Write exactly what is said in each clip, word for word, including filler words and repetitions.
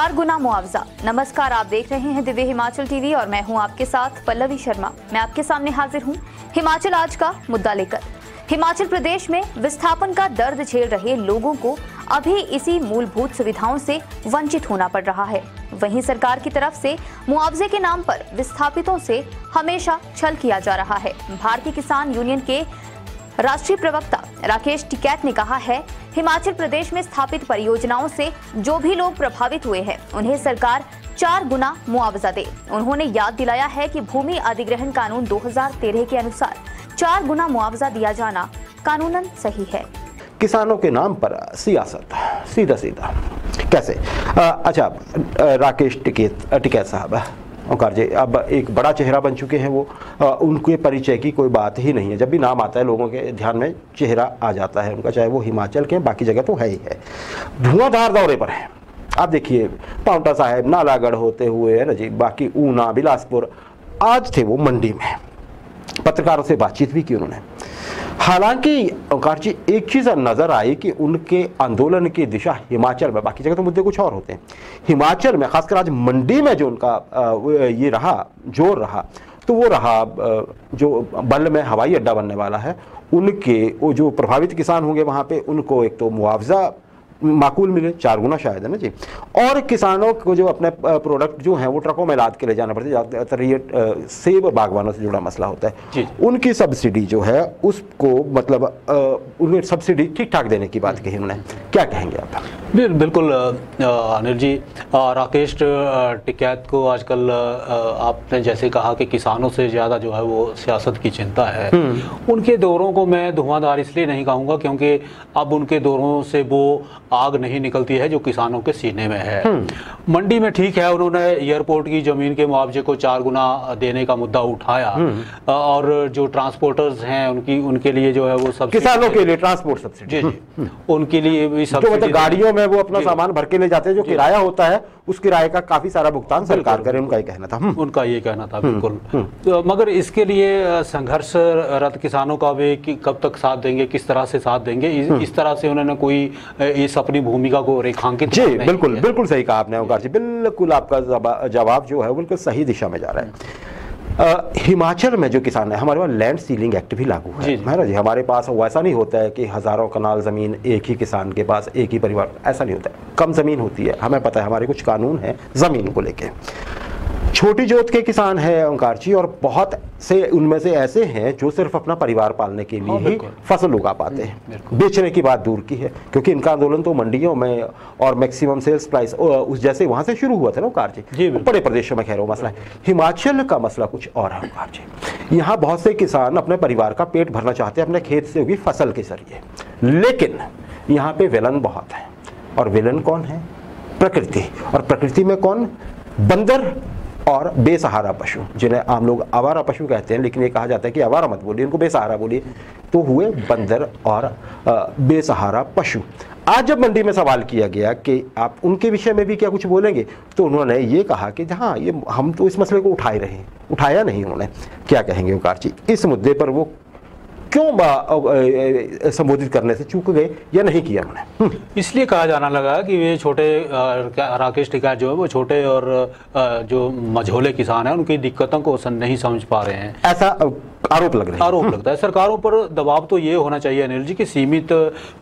चार गुना मुआवजा। नमस्कार, आप देख रहे हैं दिव्य हिमाचल टीवी और मैं हूं आपके साथ पल्लवी शर्मा। मैं आपके सामने हाजिर हूं हिमाचल आज का मुद्दा लेकर। हिमाचल प्रदेश में विस्थापन का दर्द झेल रहे लोगों को अभी इसी मूलभूत सुविधाओं से वंचित होना पड़ रहा है। वहीं सरकार की तरफ से मुआवजे के नाम पर विस्थापितों से हमेशा छल किया जा रहा है। भारतीय किसान यूनियन के राष्ट्रीय प्रवक्ता राकेश टिकैत ने कहा है, हिमाचल प्रदेश में स्थापित परियोजनाओं से जो भी लोग प्रभावित हुए हैं उन्हें सरकार चार गुना मुआवजा दे। उन्होंने याद दिलाया है कि भूमि अधिग्रहण कानून दो हज़ार तेरह के अनुसार चार गुना मुआवजा दिया जाना कानूनन सही है। किसानों के नाम पर सियासत सीधा सीधा कैसे? आ, अच्छा राकेश टिकैत टिकैत साहब ओंकार जी अब एक बड़ा चेहरा बन चुके हैं वो, आ, उनके परिचय की कोई बात ही नहीं है। जब भी नाम आता है लोगों के ध्यान में चेहरा आ जाता है उनका, चाहे वो हिमाचल के बाकी जगह तो है ही है। धुआंधार दौरे पर हैं, आप देखिए पांवटा साहिब, नालागढ़ होते हुए है ना जी, बाकी ऊना, बिलासपुर। आज थे वो मंडी में, पत्रकारों से बातचीत भी की उन्होंने। हालांकि ओंकार जी एक चीज़ नज़र आई कि उनके आंदोलन की दिशा हिमाचल में, बाकी जगह तो मुद्दे कुछ और होते हैं, हिमाचल में खासकर आज मंडी में जो उनका ये रहा जोर रहा तो वो रहा जो बल में हवाई अड्डा बनने वाला है। उनके वो जो प्रभावित किसान होंगे वहाँ पे उनको एक तो मुआवजा माकूल मिले, चार गुना शायद है ना जी, और किसानों को जो अपने प्रोडक्ट जो हैं वो ट्रकों में लाद के ले जाना पड़ता है, ज़्यादातर ये सेब बागवानों से जुड़ा मसला होता है। उनकी सब्सिडी जो है उसको मतलब उन्हें सब्सिडी ठीक ठाक देने की बात कही उन्होंने, क्या कहेंगे आप? बिल्कुल अनिल जी, राकेश टिकैत को आजकल आपने जैसे कहा कि किसानों से ज़्यादा जो है वो सियासत की चिंता है। उनके दौरों को मैं धुआंधार इसलिए नहीं कहूँगा क्योंकि अब उनके दौरों से वो आग नहीं निकलती है जो किसानों के सीने में है। मंडी में ठीक है, उन्होंने एयरपोर्ट की जमीन के मुआवजे को चार गुना देने का मुद्दा उठाया और जो ट्रांसपोर्टर्स हैं उनकी उनके लिए जो है वो सब किसानों के लिए ट्रांसपोर्ट सब्सिडी, जी जी उनके लिए भी सब्सिडी, गाड़ियों में वो अपना सामान भर के ले जाते हैं, जो किराया होता है उस किराए का काफी सारा भुगतान सरकार करे, उनका ये कहना था उनका ये कहना था बिल्कुल। मगर इसके लिए संघर्षरत किसानों का वे कब तक साथ देंगे, किस तरह से साथ देंगे, इस तरह से उन्होंने कोई इस अपनी भूमिका को रेखांकित जी बिल्कुल है। बिल्कुल सही कहा आपने ओंकार जी, बिल्कुल आपका जवाब जो है बिल्कुल सही दिशा में जा रहा है। आ, हिमाचल में जो किसान है, हमारे पास लैंड सीलिंग एक्ट भी लागू है है ना जी। हमारे पास वैसा नहीं होता है कि हज़ारों कनाल ज़मीन एक ही किसान के पास, एक ही परिवार, ऐसा नहीं होता है। कम ज़मीन होती है, हमें पता है, हमारे कुछ कानून हैं ज़मीन को लेके। छोटी जोत के किसान है ओंकार जी और बहुत से उनमें से ऐसे हैं जो सिर्फ अपना परिवार पालने के लिए ही फसल उगा पाते हैं, बेचने की बात दूर की है, क्योंकि इनका आंदोलन तो मंडियों में और मैक्सिमम सेल्स प्राइस उस जैसे वहां से शुरू हुआ था ना ओंकार जी, बड़े प्रदेशों में। खैर वो मसला है, हिमाचल का मसला कुछ और है ओंकार जी। यहाँ बहुत से किसान अपने परिवार का पेट भरना चाहते हैं अपने खेत से उगी फसल के जरिए, लेकिन यहाँ पे विलन बहुत है और विलन कौन है? प्रकृति। और प्रकृति में कौन? बंदर और बेसहारा पशु, जिन्हें आम लोग आवारा पशु कहते हैं, लेकिन ये कहा जाता है कि आवारा मत बोलिए, इनको बेसहारा बोलिए, तो हुए बंदर और बेसहारा पशु। आज जब मंडी में सवाल किया गया कि आप उनके विषय में भी क्या कुछ बोलेंगे, तो उन्होंने ये कहा कि हाँ, ये हम तो इस मसले को उठा ही रहे हैं, उठाया नहीं उन्होंने। क्या कहेंगे ओंकार जी, इस मुद्दे पर वो क्यों संबोधित करने से चूक गए या नहीं किया उन्होंने? इसलिए कहा जाना लगा कि वे छोटे, राकेश टिकैत जो है वो छोटे और जो मझोले किसान हैं उनकी दिक्कतों को नहीं समझ पा रहे हैं, ऐसा आरोप लग रहा है। आरोप लगता है। सरकारों पर दबाव तो ये होना चाहिए अनिल जी कि सीमित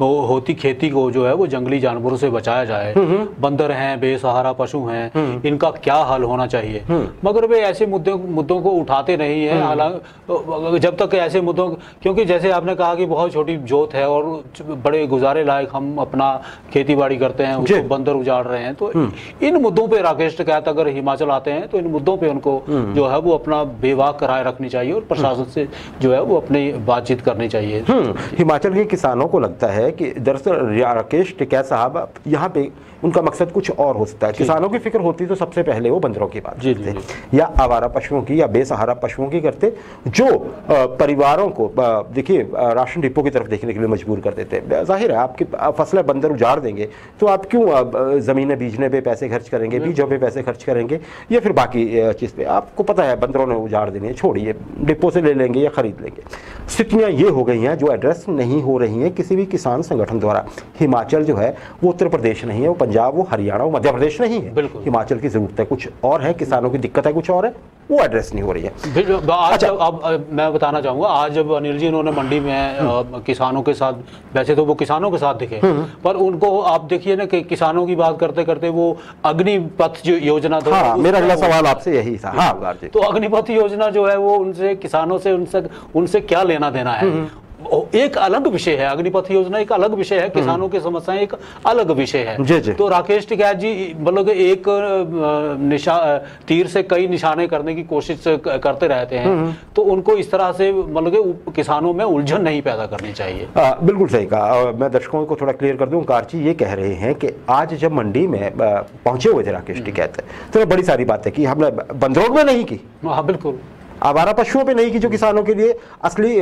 होती खेती को जो है वो जंगली जानवरों से बचाया जाए। बंदर हैं, बेसहारा पशु हैं, इनका क्या हल होना चाहिए, मगर वे ऐसे मुद्दों मुद्दों को उठाते नहीं हैं। हालांकि जब तक ऐसे मुद्दों, क्योंकि जैसे आपने कहा कि बहुत छोटी जोत है और बड़े गुजारे लायक हम अपना खेती बाड़ी करते हैं, उसको बंदर उजाड़ रहे हैं, तो इन मुद्दों पर राकेश टिकैत अगर हिमाचल आते हैं तो इन मुद्दों पर उनको जो है वो अपना बेबाक राय रखनी चाहिए और प्रशासन से जो है वो अपनी बातचीत करनी चाहिए। हिमाचल के किसानों को लगता है कि दरअसल राकेश टिकैत साहब यहाँ पे उनका मकसद कुछ और हो सकता है। किसानों की फिक्र होती तो सबसे पहले वो बंदरों की बात करते या आवारा पशुओं की या बेसहारा पशुओं की करते, जो परिवारों को देखिए राशन डिपो की तरफ देखने के लिए मजबूर कर देते हैं। जाहिर है, आपकी फसलें बंदर उजाड़ देंगे तो आप क्यों ज़मीनें बीजने पर पैसे खर्च करेंगे, बीजों पर पैसे खर्च करेंगे या फिर बाकी चीज़ पे? आपको पता है बंदरों ने उजाड़ देनी है, छोड़िए, डिपो से लेंगे या खरीद लेंगे। स्थितियाँ ये हो गई हैं जो एड्रेस नहीं हो रही हैं किसी भी किसान संगठन द्वारा। हिमाचल जो है वो उत्तर प्रदेश नहीं है, वो पंजाब, वो हरियाणा, वो मध्य प्रदेश नहीं है। हिमाचल की जरूरत है कुछ और है, किसानों की दिक्कत है कुछ और है, वो एड्रेस नहीं हो रही है। आज अच्छा। अब, अब मैं बताना चाहूँगा, आज जब अनिल जी उन्होंने मंडी में किसानों के साथ, वैसे तो वो किसानों के साथ दिखे, पर उनको आप देखिए ना कि किसानों की बात करते करते वो अग्निपथ जो योजना था, हाँ, मेरा अगला सवाल आपसे यही था। हाँ, तो अग्निपथ योजना जो है वो उनसे किसानों से उनसे उनसे क्या लेना देना है, एक अलग विषय है। अग्निपथ योजना एक अलग विषय है, किसानों की समस्याएं एक अलग विषय है। जे जे। तो राकेश टिकैत जी मतलब एक निशा तीर से कई निशाने करने की कोशिश करते रहते हैं, तो उनको इस तरह से मतलब किसानों में उलझन नहीं पैदा करनी चाहिए। आ, बिल्कुल सही कहा। मैं दर्शकों को थोड़ा क्लियर कर दूं, कारची ये कह रहे हैं कि आज जब मंडी में पहुंचे हुए थे राकेश टिकैत, तो बड़ी सारी बातें की हमने, बंदरों में नहीं की, हाँ बिल्कुल आवारा पशुओं पे नहीं की जो किसानों के लिए असली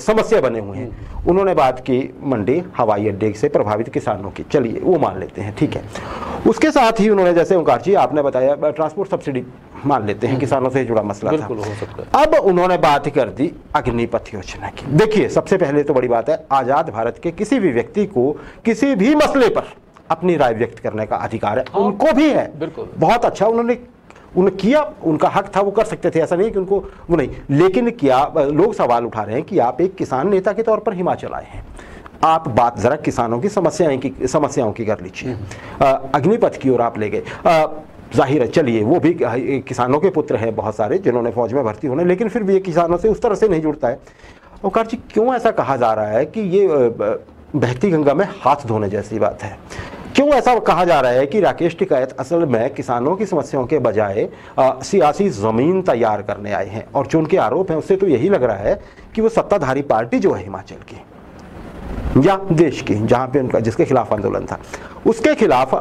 समस्या बने हुए हैं। उन्होंने बात की मंडी हवाई अड्डे से प्रभावित किसानों की, चलिए वो मान लेते हैं, ठीक है। उसके साथ ही उन्होंने, जैसे ओंकार जी आपने बताया, ट्रांसपोर्ट सब्सिडी मान लेते हैं, किसानों से जुड़ा मसला था। हो सकता है। अब उन्होंने बात कर दी अग्निपथ योजना की। देखिए सबसे पहले तो बड़ी बात है, आज़ाद भारत के किसी भी व्यक्ति को किसी भी मसले पर अपनी राय व्यक्त करने का अधिकार है, उनको भी है। बहुत अच्छा उन्होंने उन किया, उनका हक था, वो कर सकते थे, ऐसा नहीं कि उनको वो नहीं। लेकिन क्या लोग सवाल उठा रहे हैं कि आप एक किसान नेता के तौर पर हिमाचल आए हैं, आप बात ज़रा किसानों की समस्याएं की समस्याओं की कर लीजिए, अग्निपथ की ओर आप ले गए। जाहिर है चलिए वो भी किसानों के पुत्र हैं बहुत सारे जिन्होंने फौज में भर्ती होने, लेकिन फिर भी ये किसानों से उस तरह से नहीं जुड़ता है। ओंकार जी क्यों ऐसा कहा जा रहा है कि ये बहती गंगा में हाथ धोने जैसी बात है? क्यों ऐसा कहा जा रहा है कि राकेश टिकैत असल में किसानों की समस्याओं के बजाय सियासी ज़मीन तैयार करने आए हैं? और जो उनके आरोप हैं उससे तो यही लग रहा है कि वो सत्ताधारी पार्टी जो है हिमाचल की या देश की, जहाँ पे उनका जिसके खिलाफ आंदोलन था, उसके खिलाफ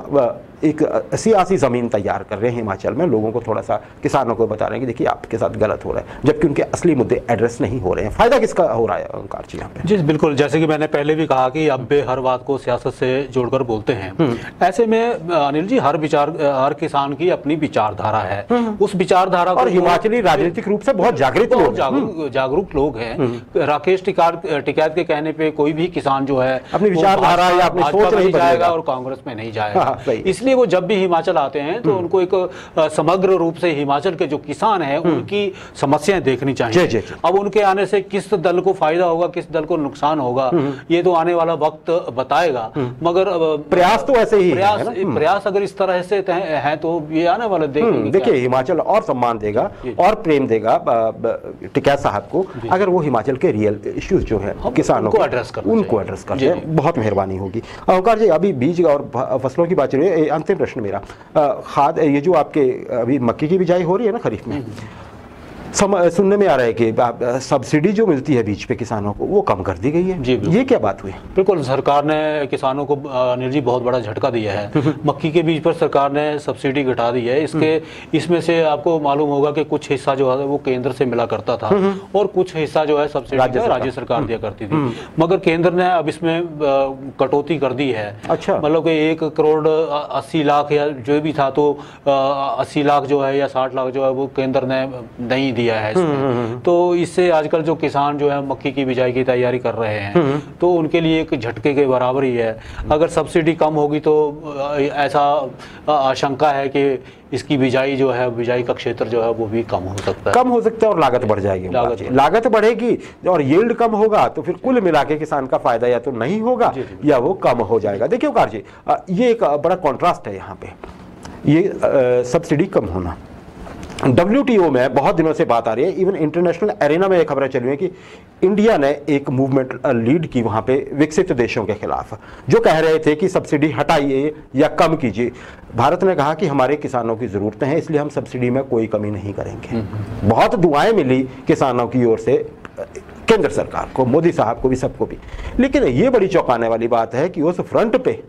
एक सियासी ज़मीन तैयार कर रहे हैं हिमाचल में। लोगों को थोड़ा सा, किसानों को बता रहे हैं कि देखिए आपके साथ गलत हो रहा है, जबकि उनके असली मुद्दे एड्रेस नहीं हो रहे हैं। फ़ायदा किसका हो रहा है ओंकार जी यहाँ पे? जी बिल्कुल, जैसे कि मैंने पहले भी कहा कि अब हर बात को सियासत से जोड़कर बोलते हैं। ऐसे में अनिल जी हर विचार, हर किसान की अपनी विचारधारा है, उस विचारधारा को, हिमाचली राजनीतिक रूप से बहुत जागरूक लोग जागरूक लोग हैं। राकेश टिकैत के कहने पर कोई भी किसान जो है अपनी विचारधारा या अपनी सोच नहीं जाएगा और कांग्रेस में नहीं जाएगा। इसलिए वो जब भी हिमाचल आते हैं तो उनको एक समग्र रूप से हिमाचल के जो किसान हैं उनकी समस्याएं देखनी चाहिए। जे, जे, जे। अब उनके आने से किस दल को फायदा होगा, किस दल को नुकसान होगा, ये तो आने वाला वक्त बताएगा, मगर प्रयास तो ऐसे ही प्रयास, है ना? प्रयास अगर इस तरह से है तो ये आने वाला, देखिए हिमाचल और सम्मान देगा और प्रेम देगा टिकैत साहब को, अगर वो हिमाचल के रियल इश्यूज जो है किसानों को एड्रेस कर उनको एड्रेस कर बहुत मेहरबानी होगी। ओंकार जी अभी बीज और फसलों की बात चल रही है, अंतिम प्रश्न मेरा खाद, ये जो आपके अभी मक्की की बिजाई हो रही है ना खरीफ में, सम, सुनने में आ रहा है कि सब्सिडी जो मिलती है बीज पे किसानों को वो कम कर दी गई है, ये क्या बात हुई? बिल्कुल, सरकार ने किसानों को अनिल जी बहुत बड़ा झटका दिया है। मक्की के बीज पर सरकार ने सब्सिडी घटा दी है। इसके इसमें से आपको मालूम होगा कि कुछ हिस्सा जो है वो केंद्र से मिला करता था और कुछ हिस्सा जो है सब्सिडी राज्य सरकार दिया करती थी, मगर केंद्र ने अब इसमें कटौती कर दी है। अच्छा, मतलब कि एक करोड़ अस्सी लाख या जो भी था, तो अस्सी लाख जो है या साठ लाख जो है वो केंद्र ने नहीं दिया है इसमें। तो इससे आजकल जो किसान जो है मक्की की बिजाई की तैयारी कर रहे हैं तो उनके लिए एक झटके के बराबर ही है। अगर सब्सिडी कम होगी तो ऐसा आशंका है कि इसकी बिजाई जो है, बिजाई का क्षेत्र जो है वो भी कम हो सकता है, कम हो सकता है और लागत बढ़ जाएगी। लागत, लागत बढ़ेगी और यील्ड कम होगा, तो फिर कुल मिला के किसान का फायदा या तो नहीं होगा या वो कम हो जाएगा। देखिए ओंकार जी ये एक बड़ा कॉन्ट्रास्ट है यहाँ पे, ये सब्सिडी कम होना। डब्ल्यू टी ओ में बहुत दिनों से बात आ रही है, इवन इंटरनेशनल एरिना में ये खबरें चली हुई कि इंडिया ने एक मूवमेंट लीड की वहाँ पे विकसित देशों के खिलाफ, जो कह रहे थे कि सब्सिडी हटाइए या कम कीजिए। भारत ने कहा कि हमारे किसानों की ज़रूरतें हैं, इसलिए हम सब्सिडी में कोई कमी नहीं करेंगे। बहुत दुआएं मिली किसानों की ओर से केंद्र सरकार को, मोदी साहब को भी, सबको भी। लेकिन ये बड़ी चौंकाने वाली बात है कि उस फ्रंट पे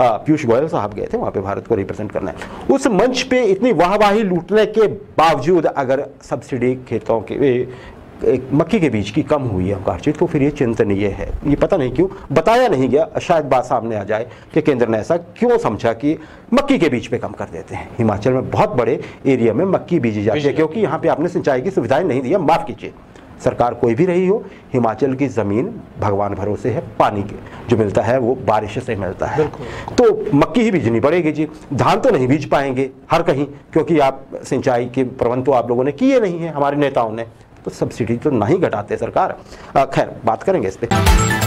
पीयूष गोयल साहब गए थे, वहाँ पे भारत को रिप्रेजेंट करना है, उस मंच पे इतनी वाहवाही लूटने के बावजूद अगर सब्सिडी खेतों के मक्की के बीज की कम हुई है ओंकार जी, तो फिर ये चिंतनीय है। ये पता नहीं क्यों बताया नहीं गया, शायद बात सामने आ जाए कि केंद्र ने ऐसा क्यों समझा कि मक्की के बीज पे कम कर देते हैं। हिमाचल में बहुत बड़े एरिया में मक्की बीजी जाती है, क्योंकि यहाँ पे आपने सिंचाई की सुविधाएं नहीं दी है। माफ़ कीजिए, सरकार कोई भी रही हो, हिमाचल की ज़मीन भगवान भरोसे है, पानी के जो मिलता है वो बारिश से मिलता है। तो मक्की ही बीजनी पड़ेगी जी, धान तो नहीं बीज पाएंगे हर कहीं, क्योंकि आप सिंचाई के प्रबंध तो आप लोगों ने किए नहीं है हमारे नेताओं ने, तो सब्सिडी तो नहीं घटाते सरकार। खैर, बात करेंगे इस पर।